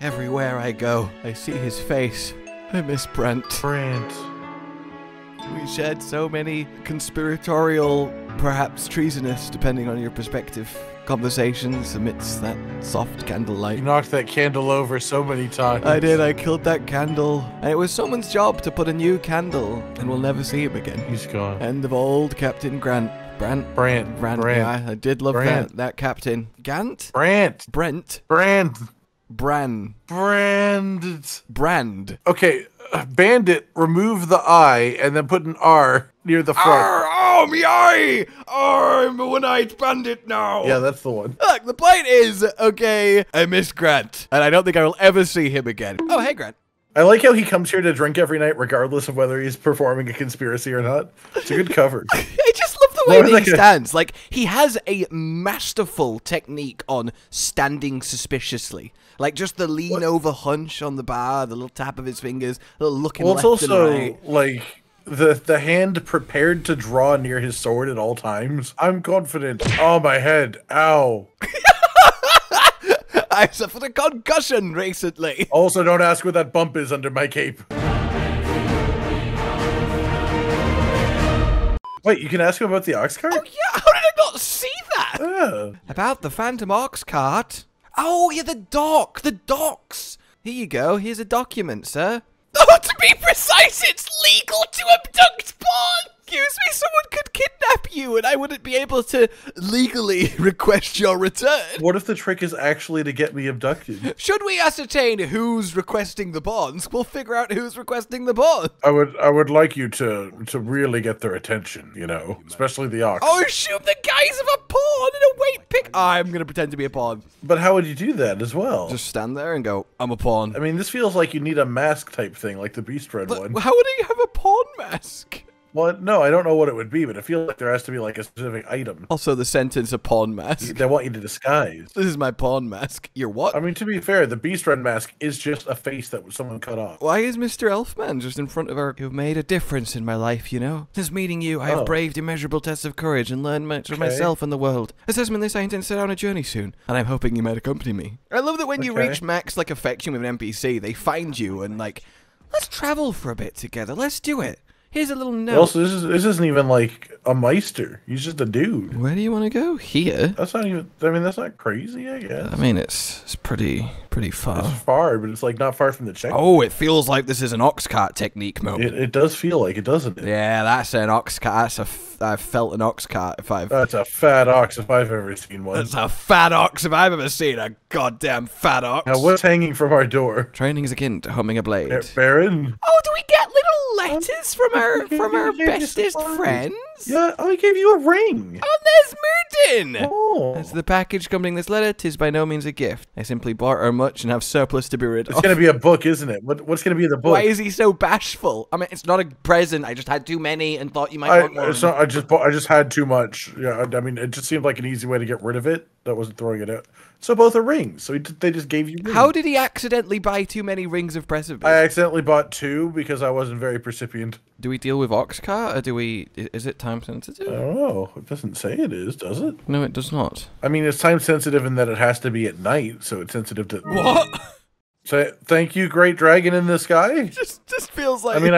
Everywhere I go, I see his face. I miss Brandt. Brandt. We shared so many conspiratorial, perhaps treasonous, depending on your perspective, conversations amidst that soft candlelight. You knocked that candle over so many times. I did, I killed that candle. And it was someone's job to put a new candle, and we'll never see him again. He's gone. End of old Captain Grant. Brandt. Brandt. Yeah, I did love Brandt. That captain. Gant? Brandt. Brent. Brandt. Brand. Okay, Bandit, remove the I and then put an R near the front. Arr, oh, me eye! I'm a one-eyed bandit now! Yeah, that's the one. Look, the point is, okay, I miss Grant, and I don't think I will ever see him again. Oh, hey, Grant. I like how he comes here to drink every night, regardless of whether he's performing a conspiracy or not. It's a good cover. I just love the way that he stands. Like, he has a masterful technique on standing suspiciously. Like, just the lean-over hunch on the bar, the little tap of his fingers, the little looking left and right. Well, it's also, like, the hand prepared to draw near his sword at all times. I'm confident. Oh, my head. Ow. I suffered a concussion recently. Also, don't ask where that bump is under my cape. Wait, you can ask him about the ox cart? Oh, yeah. How did I not see that? Yeah. About the phantom ox cart? Oh, yeah, the docs. Here you go. Here's a document, sir. Oh, to be precise, it's legal to abduct porn. Excuse me, someone could kidnap you and I wouldn't be able to legally request your return. What if the trick is actually to get me abducted? Should we ascertain who's requesting the bonds, we'll figure out who's requesting the bonds. I would like you to really get their attention, you know, especially the ox. Oh, shoot, the guise of a pawn and a weight pick. I'm going to pretend to be a pawn. But how would you do that as well? Just stand there and go, I'm a pawn. I mean, this feels like you need a mask type thing, like the Beast Red one. How would you have a pawn mask? Well, no, I don't know what it would be, but I feel like there has to be, like, a specific item. Also, the sentence, a pawn mask. They want you to disguise. This is my pawn mask. Your what? I mean, to be fair, the Beast Red mask is just a face that someone cut off. Why is Mr. Elfman just in front of our... You've made a difference in my life, you know? Since meeting you, I have braved immeasurable tests of courage and learned much of myself and the world. As in this, I intend to set out on a journey soon, and I'm hoping you might accompany me. I love that when you reach max, like, affection with an NPC, they find you and, like, let's travel for a bit together. Let's do it. Here's a little note. Also, this isn't even like a meister. He's just a dude. Where do you want to go? Here? That's not even. I mean, that's not crazy, I guess. I mean, it's pretty far. It's far, but it's like not far from the checkpoint. Oh, it feels like this is an ox cart technique mode. It does feel like it, doesn't it? Yeah, that's an ox cart. I've felt an ox cart if I've. That's a fat ox if I've ever seen one. That's a fat ox if I've ever seen a goddamn fat ox. Now, what's hanging from our door? Training's akin to humming a blade. Baron. Oh, do we get little letters from? From our bestest friends? Yeah, I gave you a ring. Oh, there's Murden! Oh. As the package accompanying this letter, 'tis by no means a gift. I simply barter much and have surplus to be rid of. It's going to be a book, isn't it? What's going to be in the book? Why is he so bashful? I mean, it's not a present. I just had too many and thought you might want one. It's not, I just had too much. Yeah, I mean, it just seemed like an easy way to get rid of it. That wasn't throwing it out. So both are rings. So they just gave you rings. How did he accidentally buy too many rings of precedence? I accidentally bought two because I wasn't very percipient. Do we deal with Oxcart or do we... Is it time sensitive? I don't know. It doesn't say it is, does it? No, it does not. I mean, it's time sensitive in that it has to be at night, so it's sensitive to... What? So, thank you, Great Dragon in the Sky? Just feels like... I mean,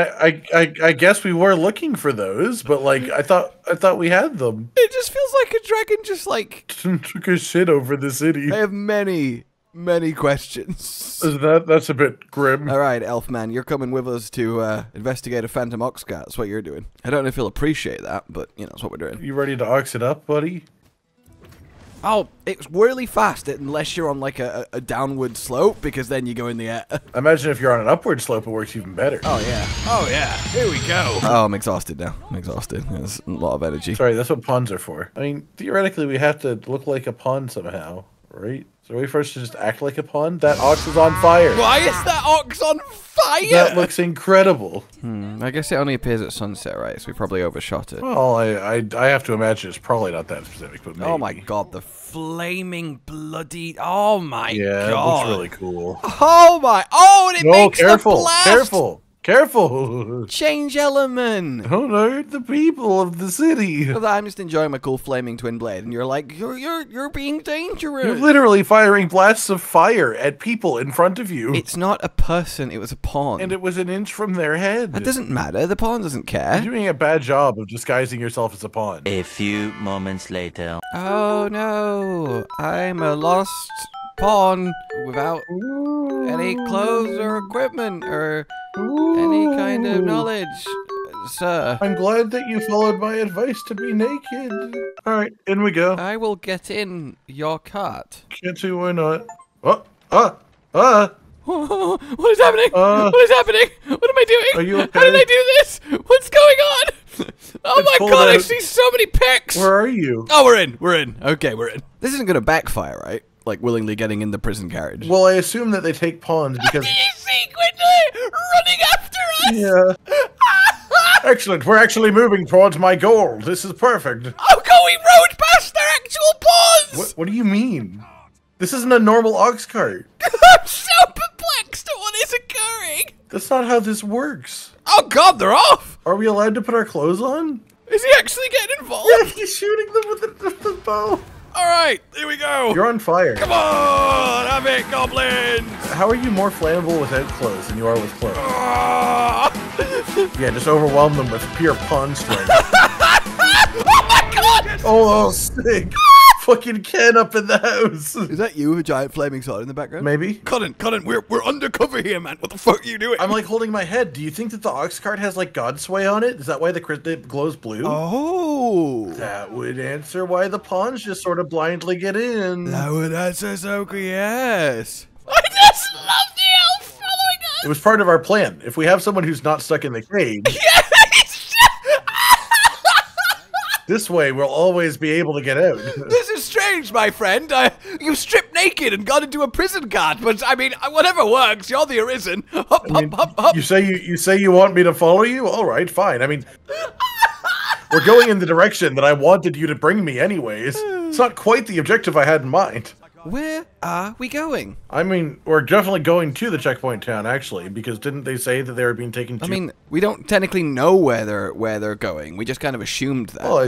I guess we were looking for those, but, like, I thought we had them. It just feels like a dragon just, like... took a shit over the city. I have many questions. That's a bit grim. All right, Elfman, you're coming with us to investigate a phantom ox cart. That's what you're doing. I don't know if you'll appreciate that, but, you know, that's what we're doing. You ready to ox it up, buddy? Oh, it's really fast unless you're on, like, a downward slope, because then you go in the air. I imagine if you're on an upward slope, it works even better. Oh, yeah. Oh, yeah. Here we go. Oh, I'm exhausted now. I'm exhausted. There's a lot of energy. Sorry, that's what pawns are for. I mean, theoretically, we have to look like a pawn somehow, right? So we first should just act like a pawn? That ox is on fire. Why is that ox on fire? That looks incredible. I guess it only appears at sunset, right? So we probably overshot it. Well, I have to imagine it's probably not that specific, but maybe. Oh my god, the flaming bloody... Oh my god. Yeah, it looks really cool. Oh my... Oh, and it makes the blast. Careful, careful. Careful! Change element! Don't hurt the people of the city! I'm just enjoying my cool flaming twin blade, and you're like, you're being dangerous! You're literally firing blasts of fire at people in front of you! It's not a person, it was a pawn. And it was an inch from their head! That doesn't matter, the pawn doesn't care! You're doing a bad job of disguising yourself as a pawn. A few moments later... Oh no! I'm a lost pawn without any clothes or equipment or... any kind of knowledge, sir. I'm glad that you followed my advice to be naked. Alright, in we go. I will get in your cart. Can't see why not. What is happening? What is happening? What am I doing? Are you okay? How did I do this? What's going on? Oh my god, I see so many pics! Where are you? Oh, we're in. We're in. Okay, we're in. This isn't gonna backfire, right? Like, willingly getting in the prison carriage. Well, I assume that they take pawns because... running after us! Yeah. Excellent, we're actually moving towards my goal. This is perfect. Oh god, we rode past their actual paws! What do you mean? This isn't a normal ox cart. I'm so perplexed at what is occurring. That's not how this works. Oh god, they're off! Are we allowed to put our clothes on? Is he actually getting involved? Yeah, he's shooting them with the bow. Alright, here we go! You're on fire. Come on! Have it, goblins! How are you more flammable without clothes than you are with clothes? Yeah, just overwhelm them with pure pawn strength. Oh my god! Oh, sick! Fucking Ken up in the house! Is that you with a giant flaming sword in the background? Maybe. Cotton, we're undercover here, man. What the fuck are you doing? I'm like holding my head. Do you think that the ox cart has like God's sway on it? Is that why it glows blue? Oh! That would answer why the pawns just sort of blindly get in. That would answer so yes. I just love the elf following us! It was part of our plan. If we have someone who's not stuck in the cage... Yeah! This way, we'll always be able to get out. This is strange, my friend. You stripped naked and got into a prison cart, but I mean, whatever works. You're the Arisen. Hop, hop. You say you want me to follow you? All right, fine. I mean, we're going in the direction that I wanted you to bring me, anyways. It's not quite the objective I had in mind. Where are we going? I mean, we're definitely going to the checkpoint town, actually, because didn't they say that they were being taken to... I mean, we don't technically know where they're going. We just kind of assumed that. Well,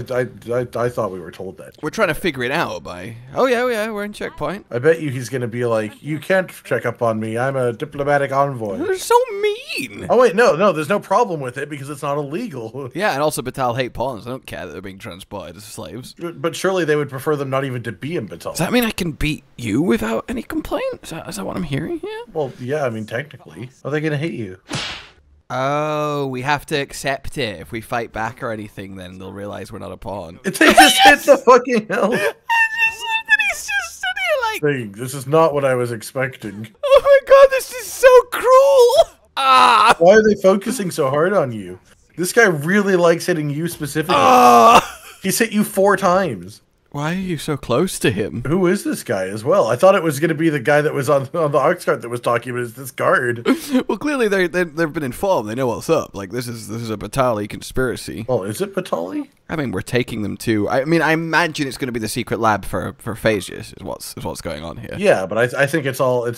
I thought we were told that. We're trying to figure it out by... Oh, yeah, we're in checkpoint. I bet you he's going to be like, you can't check up on me. I'm a diplomatic envoy. You're so mean. Oh, wait, no, there's no problem with it because it's not illegal. Yeah, and also Battahl hate pawns. I don't care that they're being transported as slaves. But surely they would prefer them not even to be in Battahl. Does that mean I can beat you without any complaint? Is that what I'm hearing here? Well, yeah, I mean, technically. Are they gonna hit you? Oh, we have to accept it. If we fight back or anything, then they'll realize we're not a pawn. They just hit the fucking hell. I just love that he's just sitting here like... This is not what I was expecting. Oh my god, this is so cruel! Ah! Why are they focusing so hard on you? This guy really likes hitting you specifically. He's hit you 4 times. Why are you so close to him? Who is this guy as well? I thought it was going to be the guy that was on the ox cart that was talking, but it's this guard. Well, clearly they've been informed. They know what's up. Like, this is a Battahl conspiracy. Oh, is it Battahl? I mean, we're taking them to... I mean, I imagine it's going to be the secret lab for Phasius is what's going on here. Yeah, but I think it's all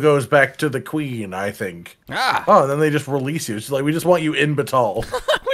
goes back to the queen, I think. Ah. Oh, and then they just release you. It's like, we just want you in Battahl.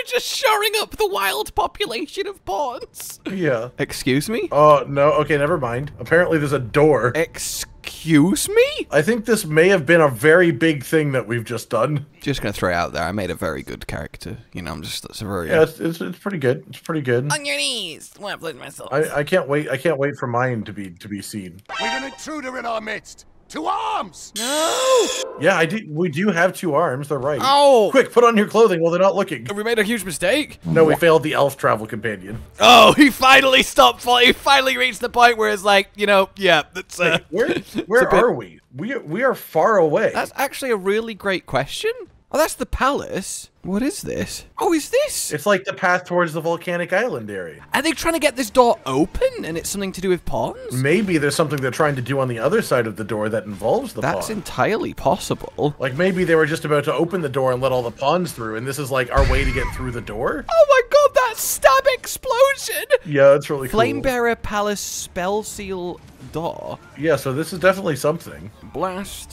Just shoring up the wild population of pawns. Yeah. Excuse me? Oh, no. Okay, never mind. Apparently there's a door. Excuse me? I think this may have been a very big thing that we've just done. Just gonna throw it out there. I made a very good character. You know, that's a very... Yeah, it's pretty good. It's pretty good. On your knees. Well, I've learned myself. I can't wait. I can't wait for mine to be seen. We've an intruder in our midst. 2 arms! No! Yeah, we do have 2 arms, they're right. Oh! Quick, put on your clothing while they're not looking. We made a huge mistake? No, we failed the elf travel companion. Oh, he finally stopped, he finally reached the point where it's like, you know, yeah, that's... where are we? We are far away. That's actually a really great question. Oh, that's the palace. What is this? Oh, is this? It's like the path towards the volcanic island area. Are they trying to get this door open and it's something to do with pawns? Maybe there's something they're trying to do on the other side of the door that involves the pawn. That's entirely possible. Like maybe they were just about to open the door and let all the pawns through and this is like our way to get through the door? Oh my god, that stab explosion! Yeah, that's really cool. Flamebearer Palace Spell Seal Door. Yeah, so this is definitely something. Blast.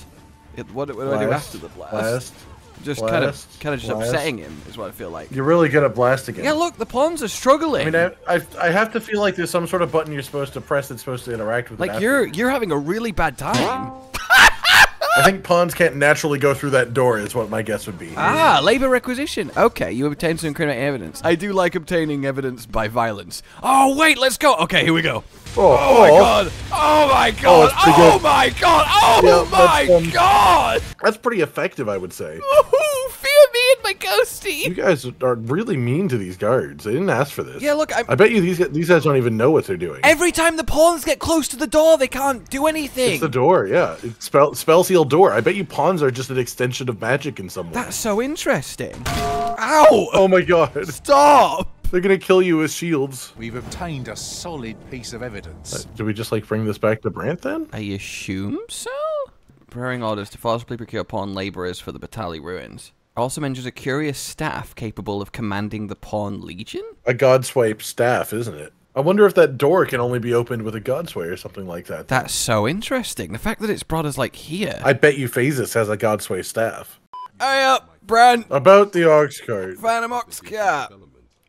What do I do after the blast? just kind of just upsetting him is what I feel like. You're really good at blasting him. Yeah, look, the pawns are struggling. I mean, I have to feel like there's some sort of button you're supposed to press that's supposed to interact with. Like you're having a really bad time. I think pawns can't naturally go through that door is what my guess would be. Ah, labor requisition. Okay, you obtained some incriminating evidence. I do like obtaining evidence by violence. Oh, wait, let's go. Okay, here we go. Oh my god. Oh my god. Oh my god. Oh my god. That's pretty effective, I would say. Woohoo, fear me and my ghosty. You guys are really mean to these guards. They didn't ask for this. Yeah, look, I bet you these guys don't even know what they're doing. Every time the pawns get close to the door, they can't do anything. It's the door, yeah. It's spell seal door. I bet you pawns are just an extension of magic in some way. That's so interesting. Ow! Oh my god. Stop! They're gonna kill you with shields. We've obtained a solid piece of evidence. Do we just like bring this back to Brandt then? I assume so. Preparing orders to forcibly procure pawn laborers for the Battahl ruins. Also mentions a curious staff capable of commanding the pawn legion. A godswipe staff, isn't it? I wonder if that door can only be opened with a godsway or something like that. That's so interesting. The fact that it's brought us like here. I bet you Phasius has a godsway staff. Hurry up, Brandt. About the ox cart. Find an ox cart.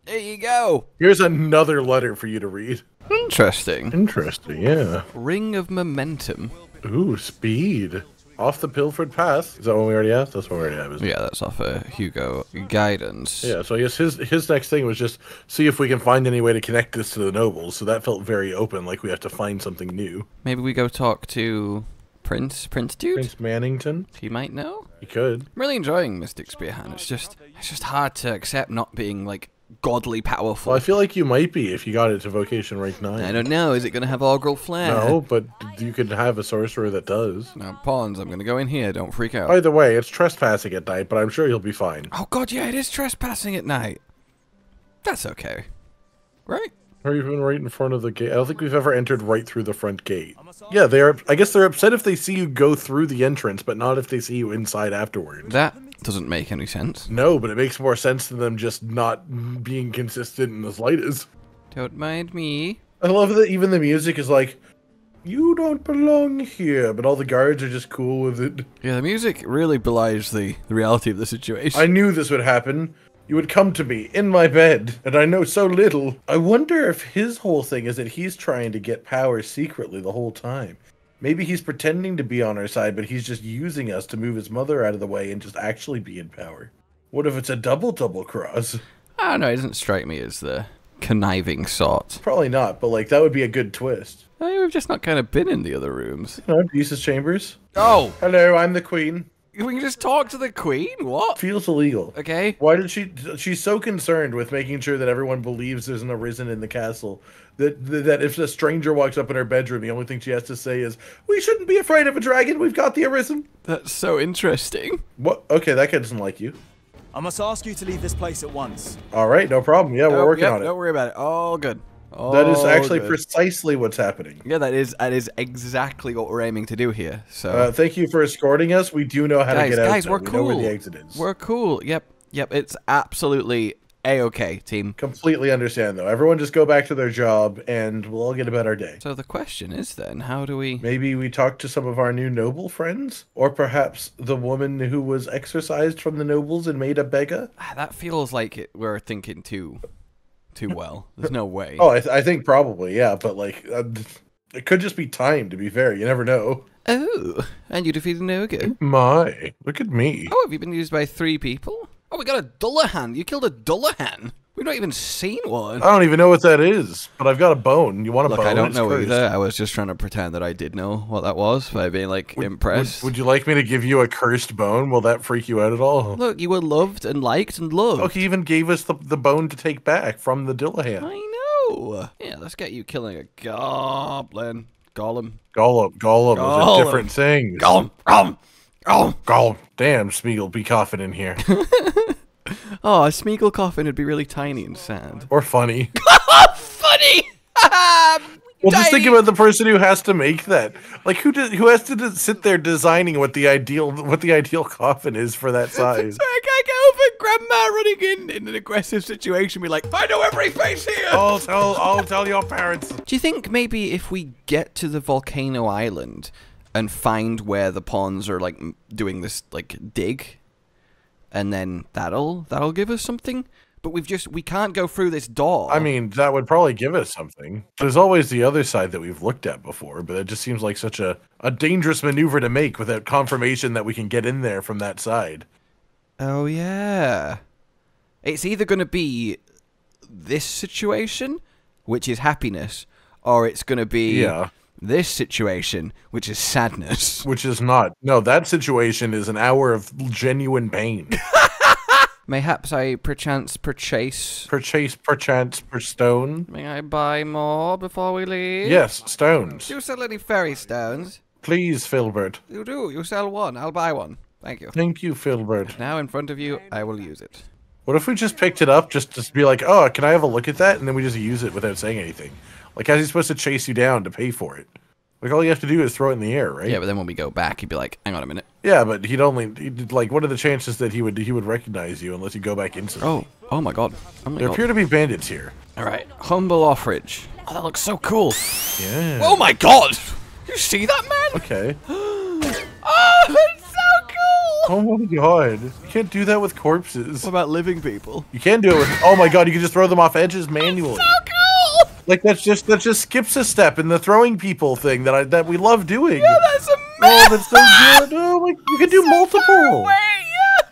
There you go. Here's another letter for you to read. Interesting. Interesting, yeah. Ring of momentum. Ooh, speed. Off the pilfered path. Is that one we already have? That's one we already have, isn't it? Yeah, that's off Hugo guidance. Yeah, so I guess his next thing was just see if we can find any way to connect this to the nobles. So that felt very open, like we have to find something new. Maybe we go talk to Prince Mannington. He might know. He could. I'm really enjoying Mystic Spearhand. It's just hard to accept not being like godly powerful. Well, I feel like you might be if you got it to vocation rank 9. I don't know. Is it going to have augral flair? No, but you could have a sorcerer that does. Now, pawns, I'm going to go in here. Don't freak out. Either way, it's trespassing at night, but I'm sure you'll be fine. Oh, God, yeah, it is trespassing at night. That's okay. Right? Or even right in front of the gate. I don't think we've ever entered right through the front gate. Yeah, I guess they're upset if they see you go through the entrance, but not if they see you inside afterwards. That doesn't make any sense. No, but it makes more sense than them just not being consistent in the slightest. Don't mind me. I love that even the music is like, you don't belong here, but all the guards are just cool with it. Yeah, the music really belies the reality of the situation. I knew this would happen. You would come to me, in my bed, and I know so little. I wonder if his whole thing is that he's trying to get power secretly the whole time. Maybe he's pretending to be on our side, but he's just using us to move his mother out of the way and just actually be in power. What if it's a double cross? I don't know, it doesn't strike me as the conniving sort. Probably not, but like, that would be a good twist. I mean, we've just not kind of been in the other rooms. You know, Medusa's chambers. Oh! Hello, I'm the queen. We can just talk to the queen? What? Feels illegal. Okay. Why did she's so concerned with making sure that everyone believes there's an arisen in the castle that if a stranger walks up in her bedroom, the only thing she has to say is, we shouldn't be afraid of a dragon, we've got the arisen. That's so interesting. What? Okay, that guy doesn't like you. I must ask you to leave this place at once. All right, no problem. Yeah, we're working on it. Don't worry about it. All good. Oh, that is actually precisely what's happening. Yeah, that is exactly what we're aiming to do here. So thank you for escorting us. We do know how to get out. Guys, we're cool. We know where the exit is. We're cool. Yep. It's absolutely A-okay, team. Completely understand, though. Everyone just go back to their job, and we'll all get about our day. So the question is, then, how do we... Maybe we talk to some of our new noble friends? Or perhaps the woman who was exorcised from the nobles and made a beggar? That feels like we're thinking too well. There's no way. Oh, I think probably, yeah, but like, it could just be time, to be fair. You never know. Oh, and you defeated an ogre. My, look at me. Oh, have you been used by 3 people? Oh, we got a Dullahan. You killed a Dullahan. We've not even seen one. I don't even know what that is, but I've got a bone. You want a bone? I don't know either. I was just trying to pretend that I did know what that was by being, like, impressed. Would you like me to give you a cursed bone? Will that freak you out at all? Look, you were loved and liked and loved. Oh, he even gave us the bone to take back from the Dullahan. I know. Yeah, let's get you killing a goblin. Golem. Those are different things. Golem. Damn, Smeagol, be coughing in here. Oh, a Smeagol coffin would be really tiny and sad. Or funny. Funny! Well, just think about the person who has to make that. Like, who has to sit there designing what the ideal coffin is for that size? So I can't get over Grandma running in an aggressive situation, be like, I know every face here! I'll tell your parents. Do you think maybe if we get to the volcano island and find where the pawns are, like, doing this, like, dig... and then that'll give us something. But we can't go through this door. I mean, that would probably give us something. There's always the other side that we've looked at before, but it just seems like such a dangerous maneuver to make without confirmation that we can get in there from that side. Oh, yeah. It's either going to be this situation, which is happiness, or it's going to be this situation, which is sadness. Which is not. No, that situation is an hour of genuine pain. Mayhaps I perchance purchase... Purchase, perchance, per stone. May I buy more before we leave? Yes, stones. Do you sell any fairy stones? Please, Filbert. You do. You sell one. I'll buy one. Thank you. Thank you, Filbert. Now in front of you, I will use it. What if we just picked it up, just be like, oh, can I have a look at that? And then we just use it without saying anything. Like, how's he supposed to chase you down to pay for it? Like, all you have to do is throw it in the air, right? Yeah, but then when we go back, he'd be like, hang on a minute. Yeah, but he'd only... like, what are the chances that he would recognize you unless you go back instantly? Oh my god. There appear to be bandits here. All right, humble offerage. Oh, that looks so cool. Yeah. Oh my god! You see that, man? Okay. Oh, that's so cool! Oh my god. You can't do that with corpses. What about living people? You can do it with... Oh my god, you can just throw them off edges manually. That's so cool! Like, that just skips a step in the throwing people thing that we love doing. Yeah, that's amazing. Oh, that's so good. Oh, like, you can do so multiple. Far away, yeah.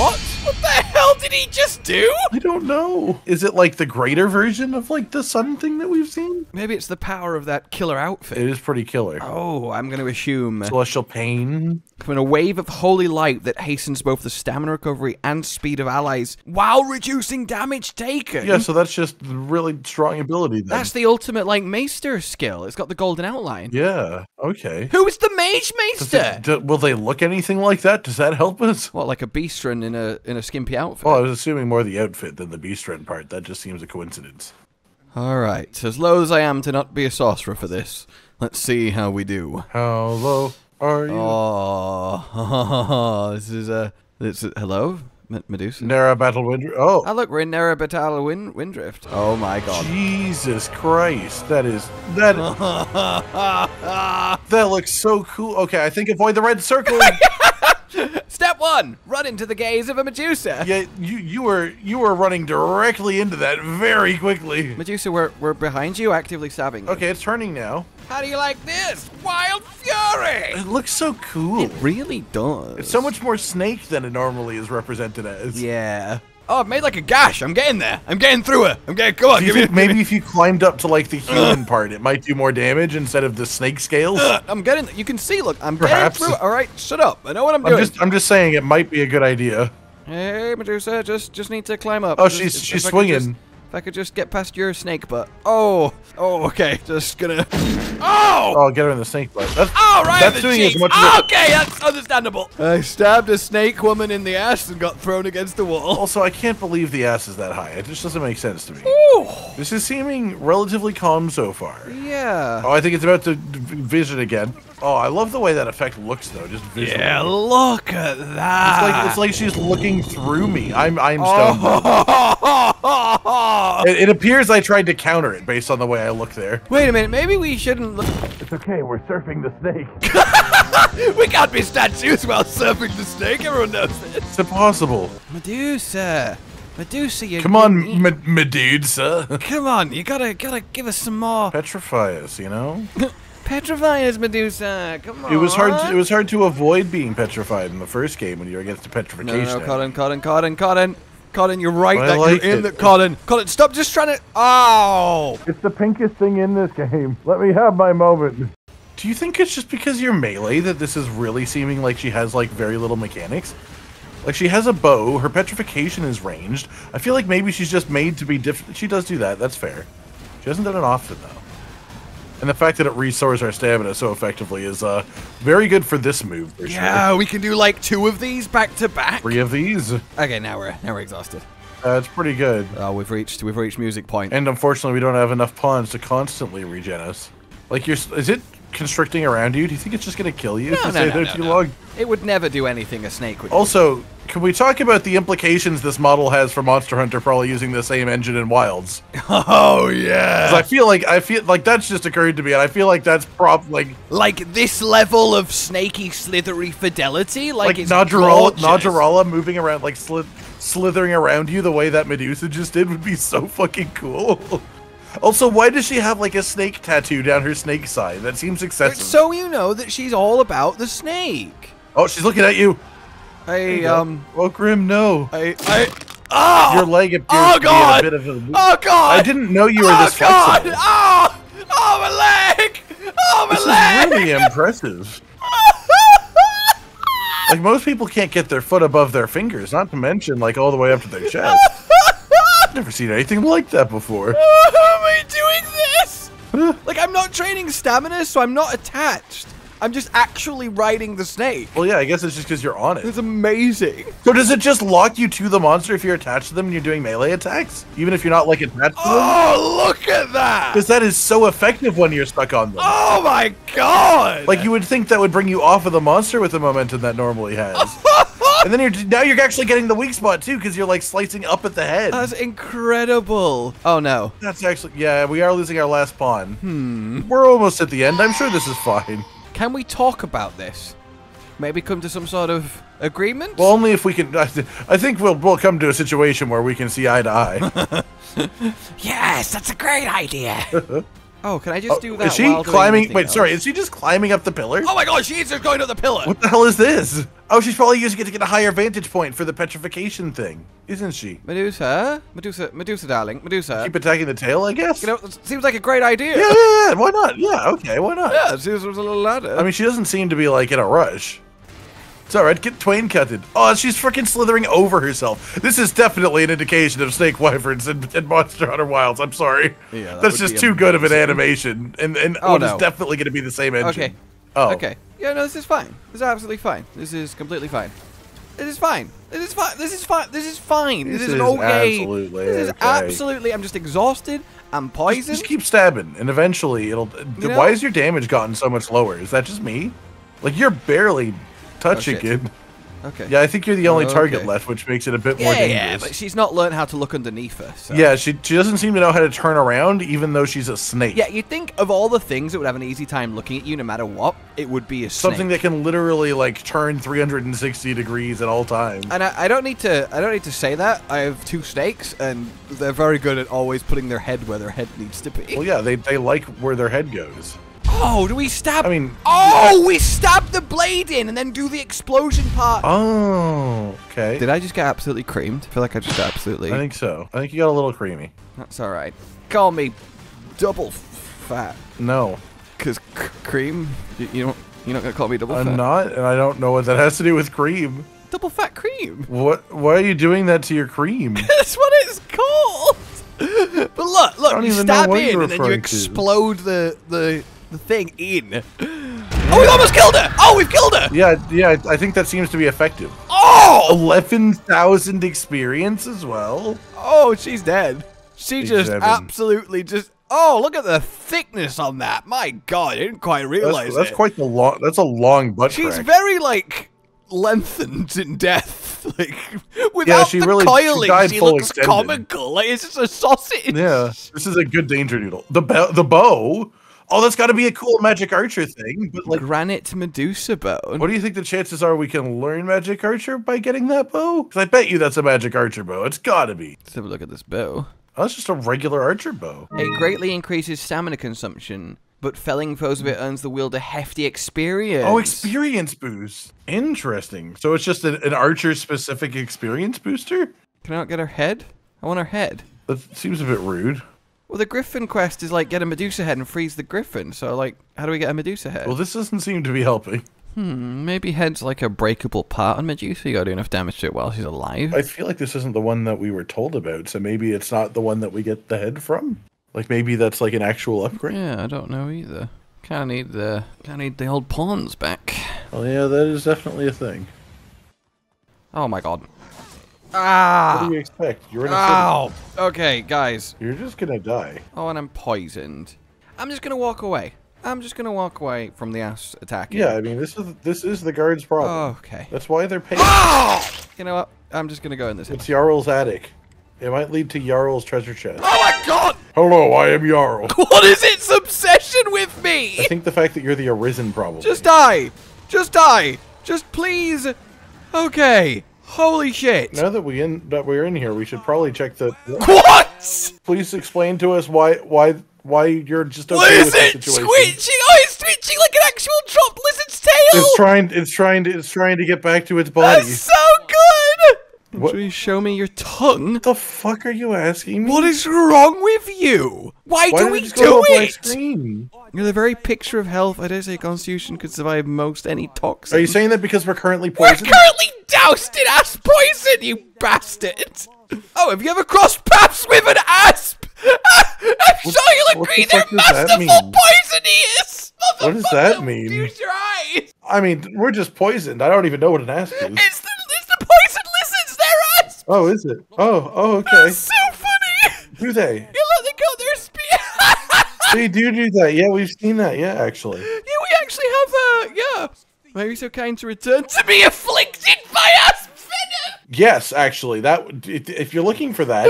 What? What the hell did he just do? I don't know. Is it like the greater version of like the sun thing that we've seen? Maybe it's the power of that killer outfit. It is pretty killer. Oh, I'm going to assume celestial pain. When a wave of holy light that hastens both the stamina recovery and speed of allies while reducing damage taken. Yeah, so that's just really strong ability then. That's the ultimate, like, maester skill. It's got the golden outline. Yeah, okay. Who is the mage maester? Will they look anything like that? Does that help us? What, like a beast run in a skimpy outfit? Well, I was assuming more the outfit than the beast run part. That just seems a coincidence. All right, as low as I am to not be a sorcerer for this, let's see how we do. How low... Are you? Oh, this is a... hello? Medusa? Narrow Battle Windrift. Oh, look, we're in Narrow Battle Windrift. Oh, my God. Jesus Christ. That that looks so cool. Okay, I think avoid the red circle. Step one, run into the gaze of a Medusa. Yeah, you were running directly into that very quickly. Medusa, we're behind you, actively stabbing. Okay, it's turning now. How do you like this? Wild fury! It looks so cool. It really does. It's so much more snake than it normally is represented as. Yeah. Oh, I've made like a gash. I'm getting there. I'm getting through it. I'm getting... Come on, give me... Maybe if you climbed up to like the human part, it might do more damage instead of the snake scales. I'm getting... You can see, look, I'm getting through it. All right, shut up. I know what I'm doing. I'm just saying it might be a good idea. Hey, Medusa, just need to climb up. Oh, she's swinging. If I could just get past your snake butt. Oh, okay. Just gonna... Oh! Oh, get her in the snake butt. That's doing as much as... Okay, that's understandable. I stabbed a snake woman in the ass and got thrown against the wall. Also, I can't believe the ass is that high. It just doesn't make sense to me. Ooh. This is seeming relatively calm so far. Yeah. Oh, I think it's about to vision again. Oh, I love the way that effect looks, though. Just visually. Yeah, look at that. It's like she's looking through me. I'm stunned. Oh. It appears I tried to counter it based on the way I look there. Wait a minute. Maybe we shouldn't look. It's okay. We're surfing the snake. We can't be statues while surfing the snake. Everyone knows this. It's impossible. Medusa. Medusa, you... Come on, Medusa. Come on. You gotta give us some more. Petrify us, you know? Petrify us, Medusa. Come on. It was hard to avoid being petrified in the first game when you were against the petrification. No, Cotton, you're right. Cotton, stop just trying to... Oh! It's the pinkest thing in this game. Let me have my moment. Do you think it's just because you're melee that this is really seeming like she has, like, very little mechanics? Like, she has a bow. Her petrification is ranged. I feel like maybe she's just made to be different. She does do that. That's fair. She hasn't done it often, though. And the fact that it restores our stamina so effectively is very good for this move. For sure. We can do like 2 of these back to back. 3 of these. Okay, now we're exhausted. It's pretty good. Oh, we've reached music point. And unfortunately, we don't have enough pawns to constantly regen us. Like, is it constricting around you? Do you think it's just gonna kill you? No, no, no, no, no. It would never do anything a snake would do. Also, Can we talk about the implications this model has for Monster Hunter? Probably using the same engine in Wilds. Oh yeah. Because I feel like that's just occurred to me, and I feel like that's like this level of snaky, slithery fidelity. Like Najarala moving around, like slithering around you the way that Medusa just did would be so fucking cool. Also, why does she have like a snake tattoo down her snake side? That seems excessive. So you know that she's all about the snake. Oh, she's looking at you. Oh, Grim, no. Oh! Your leg appears to be in a bit of a... Oh, God! I didn't know you were this flexible. God! Oh! Oh, my leg! Oh, my leg! This is really impressive. Like, most people can't get their foot above their fingers, not to mention, like, all the way up to their chest. I've never seen anything like that before. How am I doing this? Like, I'm not training stamina, so I'm not attached. I'm just actually riding the snake. Well, yeah, I guess it's just because you're on it. It's amazing. So does it just lock you to the monster if you're attached to them and you're doing melee attacks? Even if you're not, like, attached to them? Oh, look at that! Because that is so effective when you're stuck on them. Oh, my God! Like, you would think that would bring you off of the monster with the momentum that normally has. And then now you're actually getting the weak spot, too, because you're, like, slicing up at the head. That's incredible. Oh, no. That's actually... Yeah, we are losing our last pawn. Hmm. We're almost at the end. I'm sure this is fine. Can we talk about this? Maybe come to some sort of agreement? Well, only if we can... I think we'll come to a situation where we can see eye to eye. Yes, that's a great idea. Oh, can I just do that? Is she climbing... Wait, sorry. Is she just climbing up the pillar? Oh my God, she's just going up the pillar. What the hell is this? Oh, she's probably using it to get a higher vantage point for the petrification thing, isn't she? Medusa? Medusa, darling. Medusa. Keep attacking the tail, I guess? You know, it seems like a great idea. Yeah. Why not? Yeah, okay, why not? Yeah, it seems there's a little ladder. I mean, she doesn't seem to be, like, in a rush. It's all right. Get Twain cutted. Oh, she's freaking slithering over herself. This is definitely an indication of Snake Wyverns and Monster Hunter Wilds. I'm sorry. Yeah, that's just too good of an animation. And it's definitely going to be the same engine. Okay. Oh. Okay. Yeah, no, this is fine. This is absolutely fine. This is completely fine. It is fine. It is fine. This is fine. This is fine. This is okay. Absolutely. This is absolutely. I'm just exhausted. I'm poisoned. Just keep stabbing, and eventually it'll. You know? Why is your damage gotten so much lower? Is that just me? Like you're barely touching it. Okay. Yeah, I think you're the only target left, which makes it a bit more dangerous. Yeah, but she's not learned how to look underneath her. So. Yeah, she doesn't seem to know how to turn around, even though she's a snake. Yeah, you'd think of all the things that would have an easy time looking at you, no matter what, it would be a snake. Something that can literally like turn 360 degrees at all times. And I don't need to say that. I have two snakes, and they're very good at always putting their head where their head needs to be. Well, yeah, they like where their head goes. Oh, do we stab? I mean, we stab the blade in and then do the explosion part. Oh, okay. Did I just get absolutely creamed? I feel like I just absolutely. I think so. I think you got a little creamy. That's all right. Call me double fat. No, because cream. You're not gonna call me double fat. I'm not, and I don't know what that has to do with cream. Double fat cream. What? Why are you doing that to your cream? That's what it's called. But look, you stab in and then you explode the thing in. Oh, we almost killed her! Oh, we've killed her! Yeah, I think that seems to be effective. Oh! 11,000 experience as well. Oh, she's dead. She just absolutely just... Oh, look at the thickness on that. My God, I didn't quite realize that's quite the long... That's a long butt crack. She's very, like, lengthened in death. Like, without the really, coiling, she looks extended. Comical. Like, it's just a sausage. Yeah, this is a good danger noodle. The bow... Oh, that's got to be a cool magic archer thing. But like granite Medusa bow. What do you think the chances are we can learn magic archer by getting that bow? Because I bet you that's a magic archer bow. It's got to be. Let's have a look at this bow. Oh, it's just a regular archer bow. It greatly increases stamina consumption, but felling foes with it earns the wielder hefty experience. Oh, experience boost. Interesting. So it's just an archer-specific experience booster? Can I not get her head? I want her head. That seems a bit rude. Well, the Griffin quest is like get a Medusa head and freeze the Griffin. So, like, how do we get a Medusa head? Well, this doesn't seem to be helping. Hmm, maybe head's like a breakable part on Medusa. You gotta do enough damage to it while she's alive. I feel like this isn't the one that we were told about, so maybe it's not the one that we get the head from. Like, maybe that's like an actual upgrade. Yeah, I don't know either. Kinda need the old pawns back. Oh yeah, that is definitely a thing. Oh my God. Ah! What do you expect? You're in a city. Okay, guys. You're just gonna die. Oh, and I'm poisoned. I'm just gonna walk away. I'm just gonna walk away from the ass attacking. Yeah, I mean, this is the guards' problem. Oh, okay. That's why they're paid. Oh! You know what? I'm just gonna go in this. It's Jarl's attic. It might lead to Jarl's treasure chest. Oh my god! Hello, I am Jarl. What is its obsession with me? I think the fact that you're the Arisen problem. Just die! Just die! Just please! Okay. Holy shit! Now that we're in here, we should probably check the. What? Please explain to us why you're just okay with this situation. Twitching? Oh, it's twitching like an actual dropped lizard's tail. It's trying to get back to its body. That's so good. What? Should you show me your tongue? What the fuck are you asking me? What is wrong with you? Why do we do it? You're the very picture of health. I dare say Constitution could survive most any toxin. Are you saying that because we're currently poisoned? We're currently doused in ass poison, you bastard! Oh, have you ever crossed paths with an asp? I'm sure you'll agree they're masterful poison eaters! What does that mean? Use your eyes! I mean, we're just poisoned. I don't even know what an asp is. It's the poison lizards, they're asps! Oh, is it? Oh, okay. That's so funny! Do they? You let them go, they're they do that. Yeah, we've seen that. Yeah, actually. Yeah, we actually have, yeah. Why are you so kind to return to be afflicted by asp venom? Yes, actually. If you're looking for that,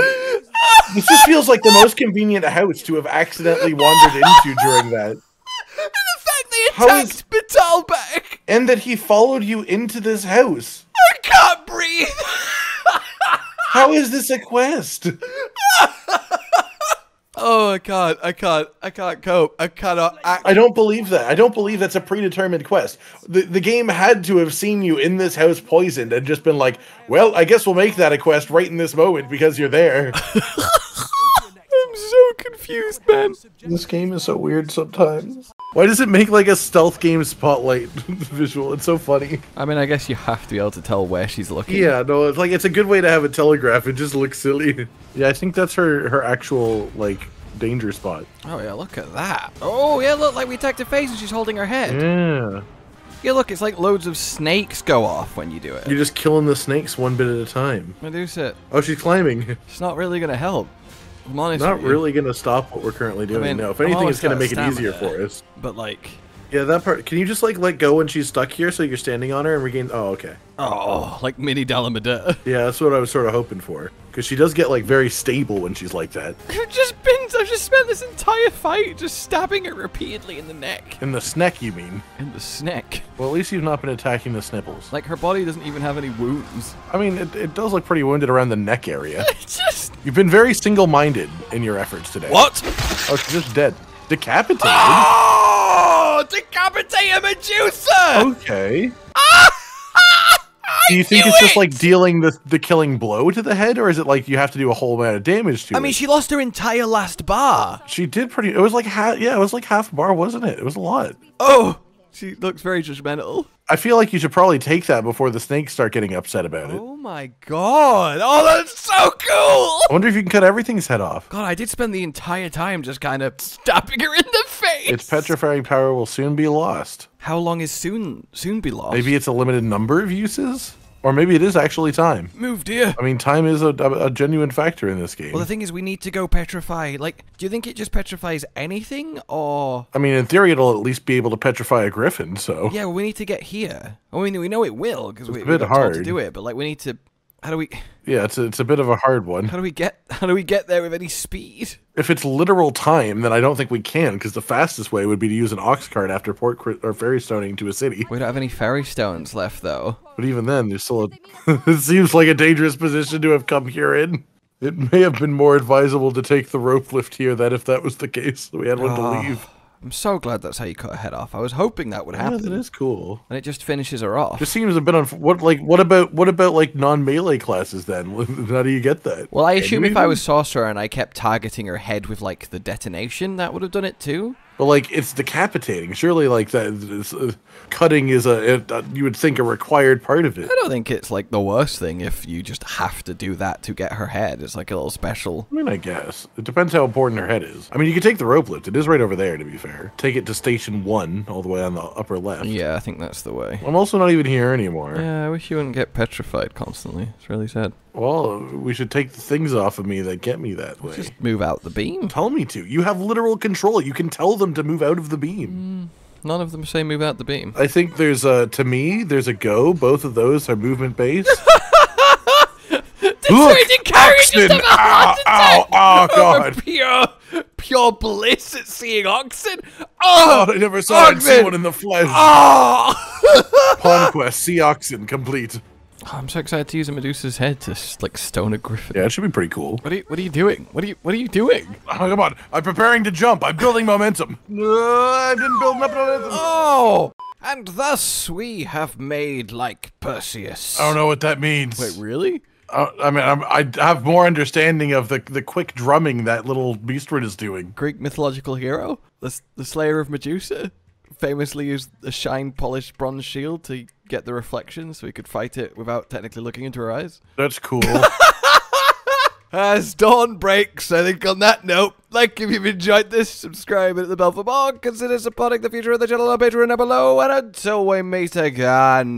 this just feels like the most convenient house to have accidentally wandered into during that. And the fact they attacked Battahl back. And that he followed you into this house. I can't breathe. How is this a quest? Oh, I can't cope. I cannot act. I don't believe that. I don't believe that's a predetermined quest. The game had to have seen you in this house poisoned and just been like, well, I guess we'll make that a quest right in this moment because you're there. I'm so confused, man. This game is so weird sometimes. Why does it make like a stealth game spotlight visual? It's so funny. I mean, I guess you have to be able to tell where she's looking. Yeah, no, it's like it's a good way to have a telegraph. It just looks silly. Yeah, I think that's her actual like danger spot. Oh yeah, look at that. Oh yeah, look, like we attacked her face and she's holding her head. Yeah. Yeah, look, it's like loads of snakes go off when you do it. You're just killing the snakes one bit at a time. Medusa. Oh, she's climbing. It's not really gonna help. Not really going to stop what we're currently doing, I mean, no. If anything, it's going to make it easier for us. But, like... Yeah, that part... Can you just, like, let go when she's stuck here so you're standing on her and regain... Oh, okay. Oh, like mini Dalamada. Yeah, that's what I was sort of hoping for. Because she does get, like, very stable when she's like that. I've just spent this entire fight just stabbing her repeatedly in the neck. In the sneck, you mean? In the sneck. Well, at least you've not been attacking the snipples. Like, her body doesn't even have any wounds. I mean, it does look pretty wounded around the neck area. You've been very single-minded in your efforts today. What? Oh, she's just dead. Decapitated? Oh! Decapitate a Medusa! Okay. Do you think it's just like dealing the killing blow to the head, or is it like you have to do a whole amount of damage to it? I mean, she lost her entire last bar. She did pretty. It was like half. Yeah, it was like half bar, wasn't it? It was a lot. Oh, she looks very judgmental. I feel like you should probably take that before the snakes start getting upset about it. Oh my god! Oh, that's so cool! I wonder if you can cut everything's head off. God, I did spend the entire time just kind of stabbing her in the face. Its petrifying power will soon be lost. How long is soon be lost? Maybe it's a limited number of uses? Or maybe it is actually time. Move, dear. I mean, time is a genuine factor in this game. Well, the thing is, we need to go petrify. Like, do you think it just petrifies anything, or...? I mean, in theory, it'll at least be able to petrify a griffin, so... Yeah, well, we need to get here. I mean, we know it will, because we're told to do it, but, like, we need to... How do we... Yeah, it's a bit of a hard one. How do we get there with any speed? If it's literal time, then I don't think we can, because the fastest way would be to use an ox cart after ferry stoning to a city. We don't have any ferry stones left, though. But even then, there's still a... It seems like a dangerous position to have come here in. It may have been more advisable to take the rope lift here than if that was the case. We had one to leave. I'm so glad that's how you cut her head off. I was hoping that would happen. Yeah, that is cool. And it just finishes her off. Just seems a bit on what about like non-melee classes then? How do you get that? Well, I assume if I was sorcerer and I kept targeting her head with like the detonation, that would have done it too. But like it's decapitating. Surely like that cutting is a you would think a required part of it. I don't think it's like the worst thing if you just have to do that to get her head. It's like a little special. I mean, I guess it depends how important her head is. I mean, you could take the rope lift. It is right over there, to be fair. Take it to station 1, all the way on the upper left. Yeah, I think that's the way. I'm also not even here anymore. Yeah, I wish you wouldn't get petrified constantly. It's really sad. Well, we should take the things off of me that get me that way. Just move out the beam. Tell me to. You have literal control. You can tell them to move out of the beam. None of them say move out the beam. I think there's a, to me, there's a go. Both of those are movement based. Look, Oxen! Ow, ow, oh, God. Pure bliss at seeing Oxen. Oh, God, I never saw someone in the flesh. Oh. Pawn quest, see Oxen, complete. Oh, I'm so excited to use a Medusa's head to like stone a griffin. Yeah, it should be pretty cool. What are you doing? What are you doing? Oh, come on! I'm preparing to jump. I'm building momentum. I didn't build up momentum. Oh, and thus we have made like Perseus. I don't know what that means. Wait, really? I mean, I have more understanding of the quick drumming that little beastward is doing. Greek mythological hero, the slayer of Medusa, famously used a shine polished bronze shield to get the reflection so he could fight it without technically looking into her eyes. That's cool. As dawn breaks, I think on that note, like if you've enjoyed this, subscribe and hit the bell for more, consider supporting the future of the channel on Patreon down below, and until we meet again,